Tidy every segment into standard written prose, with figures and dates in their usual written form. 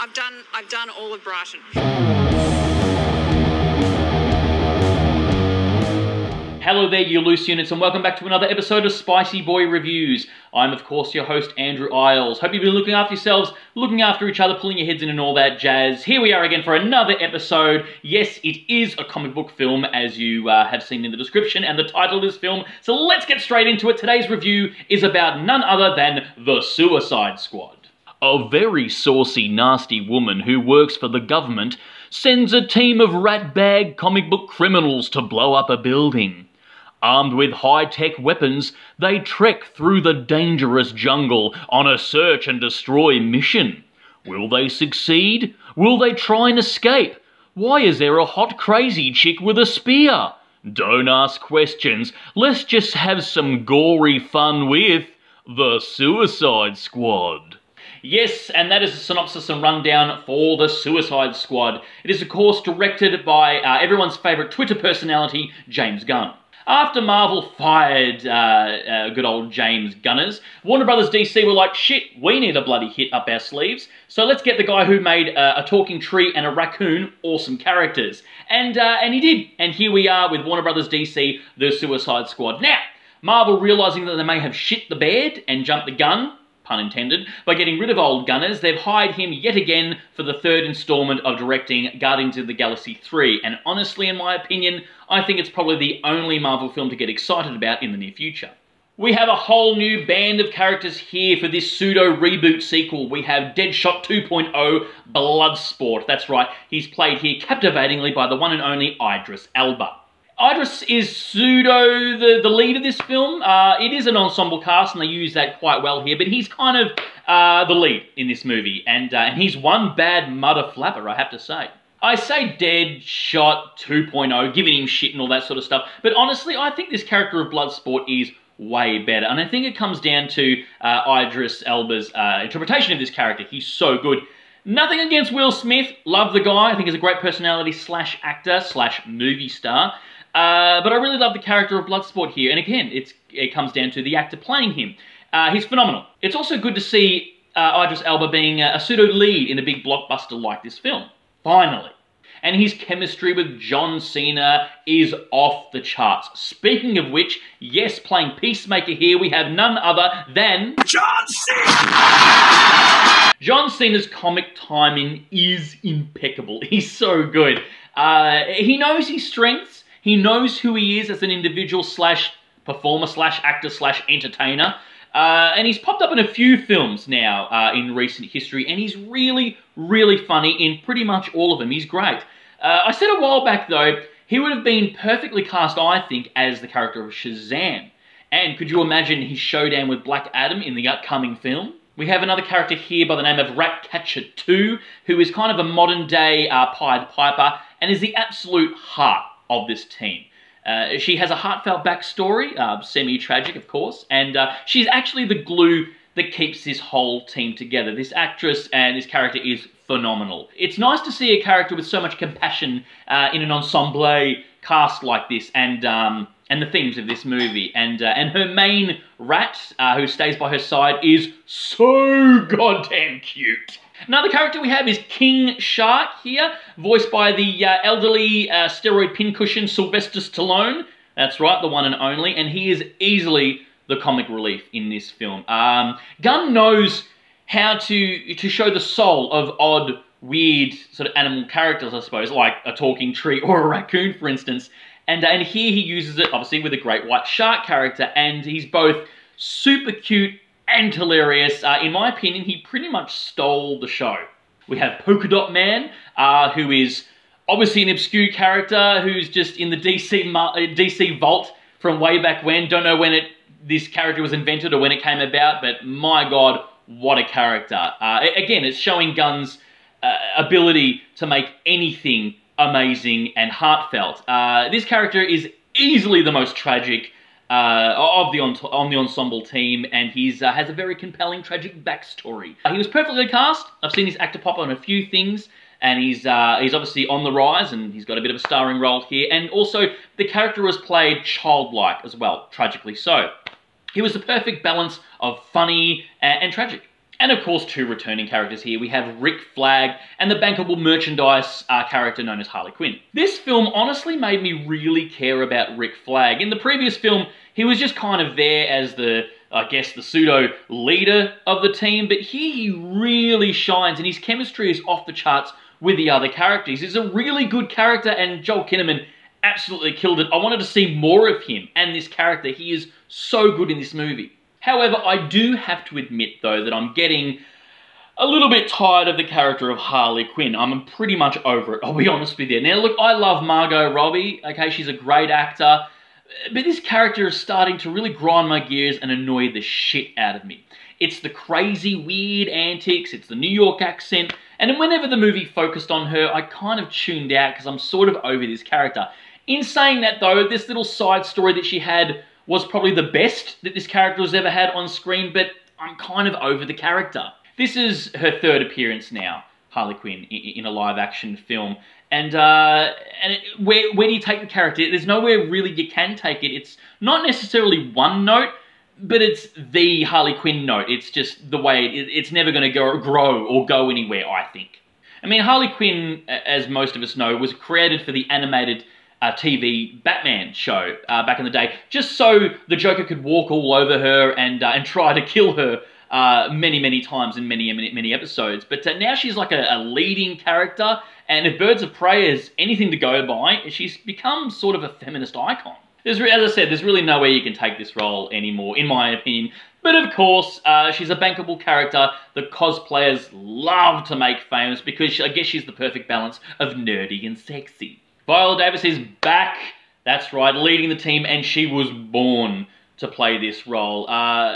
I've done all of Brighton. Hello there, you loose units, and welcome back to another episode of Spicy Boy Reviews. I'm, of course, your host, Andrew Iles. Hope you've been looking after yourselves, looking after each other, pulling your heads in and all that jazz. Here we are again for another episode. Yes, it is a comic book film, as you have seen in the description and the title of this film. So let's get straight into it. Today's review is about none other than The Suicide Squad. A very saucy, nasty woman who works for the government sends a team of ratbag comic book criminals to blow up a building. Armed with high-tech weapons, they trek through the dangerous jungle on a search and destroy mission. Will they succeed? Will they try and escape? Why is there a hot crazy chick with a spear? Don't ask questions. Let's just have some gory fun with The Suicide Squad. Yes, and that is a synopsis and rundown for The Suicide Squad. It is, of course, directed by everyone's favourite Twitter personality, James Gunn. After Marvel fired good old James Gunners, Warner Brothers DC were like, shit, we need a bloody hit up our sleeves, so let's get the guy who made a talking tree and a raccoon awesome characters. And he did. And here we are with Warner Brothers DC, The Suicide Squad. Now, Marvel, realising that they may have shit the bed and jumped the gun, pun intended, by getting rid of old Gunners, they've hired him yet again for the third installment of directing Guardians of the Galaxy 3, and honestly, in my opinion, I think it's probably the only Marvel film to get excited about in the near future. We have a whole new band of characters here for this pseudo-reboot sequel. We have Deadshot 2.0, Bloodsport. That's right, he's played here captivatingly by the one and only Idris Elba. Idris is pseudo the lead of this film. It is an ensemble cast, and they use that quite well here, but he's kind of the lead in this movie, and he's one bad mother flapper, I have to say. I say Deadshot 2.0, giving him shit and all that sort of stuff, but honestly, I think this character of Bloodsport is way better, and I think it comes down to Idris Elba's interpretation of this character. He's so good. Nothing against Will Smith. Love the guy. I think he's a great personality slash actor slash movie star. But I really love the character of Bloodsport here, and again, it comes down to the actor playing him. He's phenomenal. It's also good to see Idris Elba being a pseudo-lead in a big blockbuster like this film. Finally. And his chemistry with John Cena is off the charts. Speaking of which, yes, playing Peacemaker here, we have none other than... John Cena! John Cena's comic timing is impeccable. He's so good. He knows his strengths. He knows who he is as an individual slash performer slash actor slash entertainer. And he's popped up in a few films now in recent history, and he's really, really funny in pretty much all of them. He's great. I said a while back, though, he would have been perfectly cast, I think, as the character of Shazam. And could you imagine his showdown with Black Adam in the upcoming film? We have another character here by the name of Ratcatcher 2, who is kind of a modern-day Pied Piper and is the absolute heart of this team. She has a heartfelt backstory, semi-tragic, of course, and she's actually the glue that keeps this whole team together. This actress and this character is phenomenal. It's nice to see a character with so much compassion in an ensemble cast like this, and the themes of this movie. And her main rat, who stays by her side, is so goddamn cute. Another character we have is King Shark here, voiced by the elderly steroid pincushion Sylvester Stallone. That's right, the one and only, and he is easily the comic relief in this film. Gunn knows how to show the soul of odd, weird sort of animal characters, I suppose, like a talking tree or a raccoon, for instance. And here he uses it, obviously, with a great white shark character, and he's both super cute and hilarious. In my opinion, he pretty much stole the show. We have Polka Dot Man, who is obviously an obscure character who's just in the DC vault from way back when. Don't know when this character was invented or when it came about, but my God, what a character. Again, it's showing Gunn's ability to make anything amazing and heartfelt. This character is easily the most tragic of the ensemble team, and he has a very compelling tragic backstory. He was perfectly cast. I've seen his actor pop on a few things, and he's obviously on the rise, and he's got a bit of a starring role here. And also, the character was played childlike as well, tragically so. He was the perfect balance of funny and tragic. And of course, two returning characters here. We have Rick Flag and the bankable merchandise character known as Harley Quinn. This film honestly made me really care about Rick Flag. In the previous film, he was just kind of there as the, I guess, the pseudo leader of the team, but here he really shines and his chemistry is off the charts with the other characters. He's a really good character and Joel Kinnaman absolutely killed it. I wanted to see more of him and this character. He is so good in this movie. However, I do have to admit, though, that I'm getting a little bit tired of the character of Harley Quinn. I'm pretty much over it, I'll be honest with you. Now, look, I love Margot Robbie, okay? She's a great actor, but this character is starting to really grind my gears and annoy the shit out of me. It's the crazy, weird antics, it's the New York accent, and whenever the movie focused on her, I kind of tuned out because I'm sort of over this character. In saying that, though, this little side story that she had was probably the best that this character has ever had on screen, but I'm kind of over the character. This is her third appearance now, Harley Quinn, in a live-action film. And where do you take the character? There's nowhere really you can take it. It's not necessarily one note, but it's the Harley Quinn note. It's just the way, it's never going to grow or go anywhere, I think. I mean, Harley Quinn, as most of us know, was created for the animated TV Batman show back in the day, just so the Joker could walk all over her and try to kill her many times in many episodes. But now she's like a leading character, and if Birds of Prey is anything to go by, she's become sort of a feminist icon. As I said, there's really nowhere you can take this role anymore, in my opinion. But of course, she's a bankable character that cosplayers love to make famous because I guess she's the perfect balance of nerdy and sexy. Viola Davis is back, that's right, leading the team, and she was born to play this role.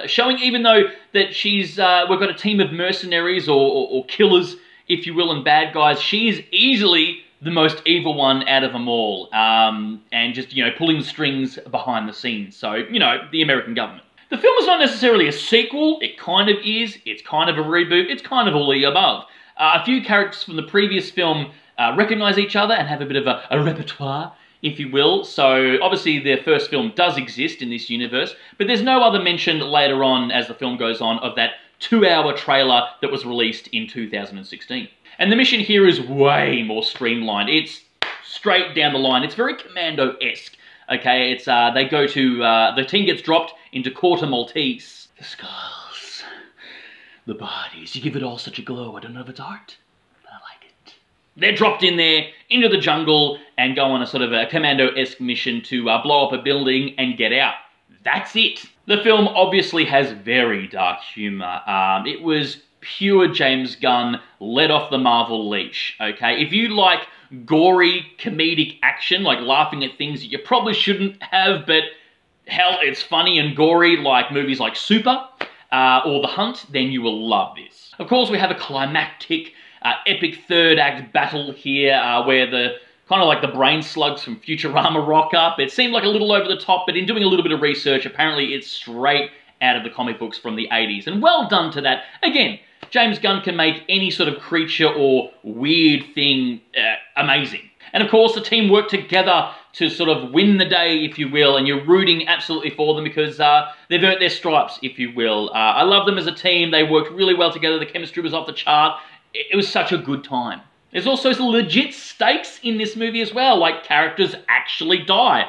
Showing even though that she's, we've got a team of mercenaries or killers, if you will, and bad guys, she is easily the most evil one out of them all. And just, you know, pulling the strings behind the scenes. So, you know, the American government. The film is not necessarily a sequel, it kind of is, it's kind of a reboot, it's kind of all the above. A few characters from the previous film recognize each other and have a bit of a repertoire, if you will. So obviously their first film does exist in this universe, but there's no other mention later on as the film goes on of that two-hour trailer that was released in 2016. And the mission here is way more streamlined. It's straight down the line. It's very Commando-esque, okay? It's, they go to, the team gets dropped into Corto Maltese. The skulls, the bodies, you give it all such a glow. I don't know if it's art. They're dropped in there, into the jungle, and go on a sort of a Commando-esque mission to blow up a building and get out. That's it. The film obviously has very dark humor. It was pure James Gunn let off the Marvel leash, okay? If you like gory, comedic action, like laughing at things that you probably shouldn't have, but hell, it's funny and gory, like movies like Super or The Hunt, then you will love this. Of course, we have a climactic epic third act battle here where the kind of like the brain slugs from Futurama rock up. It seemed like a little over the top, but in doing a little bit of research, apparently it's straight out of the comic books from the 80s. And well done to that. Again, James Gunn can make any sort of creature or weird thing amazing. And of course, the team worked together to sort of win the day, if you will, and you're rooting absolutely for them because they've earned their stripes, if you will. I love them as a team. They worked really well together. The chemistry was off the chart. It was such a good time. There's also some legit stakes in this movie as well, like characters actually die,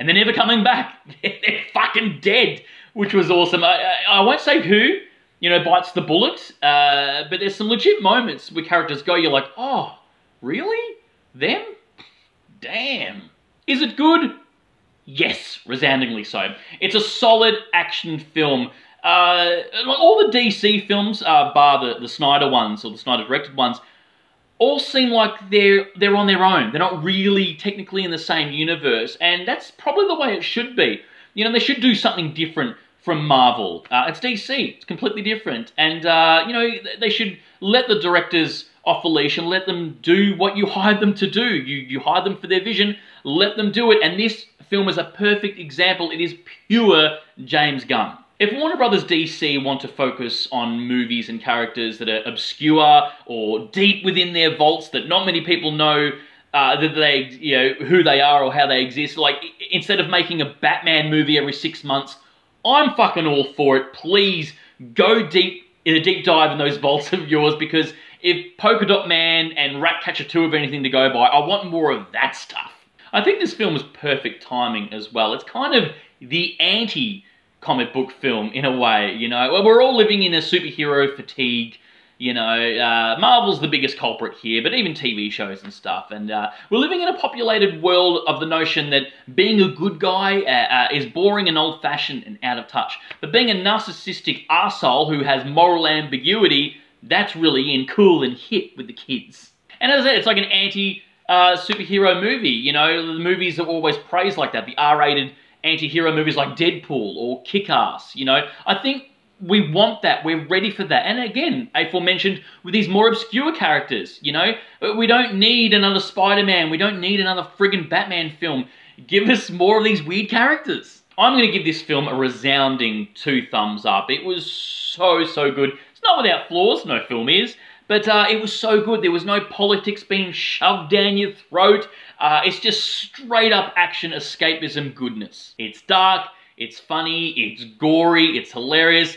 and they're never coming back. They're fucking dead, which was awesome. I won't say who, you know, bites the bullet, but there's some legit moments where characters go, you're like, oh, really? Them? Damn. Is it good? Yes, resoundingly so. It's a solid action film. All the DC films, bar the Snyder ones, or the Snyder-directed ones, all seem like they're on their own. They're not really technically in the same universe, and that's probably the way it should be. You know, they should do something different from Marvel. It's DC. It's completely different. And, you know, they should let the directors off the leash and let them do what you hired them to do. You hired them for their vision, let them do it. And this film is a perfect example. It is pure James Gunn. If Warner Brothers DC want to focus on movies and characters that are obscure or deep within their vaults that not many people know that they, you know, who they are or how they exist, like instead of making a Batman movie every 6 months, I'm fucking all for it. Please go deep in a deep dive in those vaults of yours, because if Polka Dot Man and Ratcatcher 2 have anything to go by, I want more of that stuff. I think this film is perfect timing as well. It's kind of the anti-comic book film in a way, you know. We're all living in a superhero fatigue. You know, Marvel's the biggest culprit here, but even TV shows and stuff. And we're living in a populated world of the notion that being a good guy is boring and old-fashioned and out of touch. But being a narcissistic arsehole who has moral ambiguity, that's really in cool and hip with the kids. And as I said, it's like an anti-superhero movie. You know, the movies are always praised like that. The R-rated anti-hero movies like Deadpool or Kick-Ass, you know. I think we want that, we're ready for that. And again, aforementioned, with these more obscure characters, you know? We don't need another Spider-Man, we don't need another friggin' Batman film. Give us more of these weird characters. I'm gonna give this film a resounding 2 thumbs up. It was so, so good. It's not without flaws, no film is, but it was so good. There was no politics being shoved down your throat. It's just straight up action, escapism, goodness. It's dark, it's funny, it's gory, it's hilarious,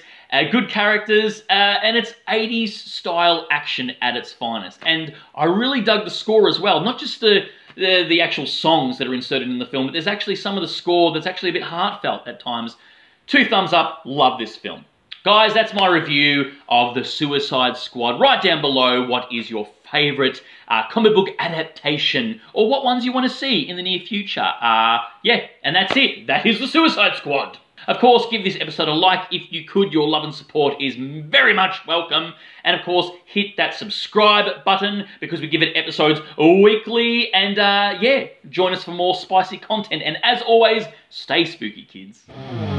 good characters, and it's 80s style action at its finest. And I really dug the score as well, not just the actual songs that are inserted in the film, but there's actually some of the score that's actually a bit heartfelt at times. 2 thumbs up, love this film. Guys, that's my review of The Suicide Squad. Write down below what is your favorite comic book adaptation, or what ones you want to see in the near future. Yeah, and that's it. That is The Suicide Squad. Of course, give this episode a like if you could. Your love and support is very much welcome. And of course, hit that subscribe button, because we give it episodes weekly. And yeah, join us for more spicy content. And as always, stay spooky, kids.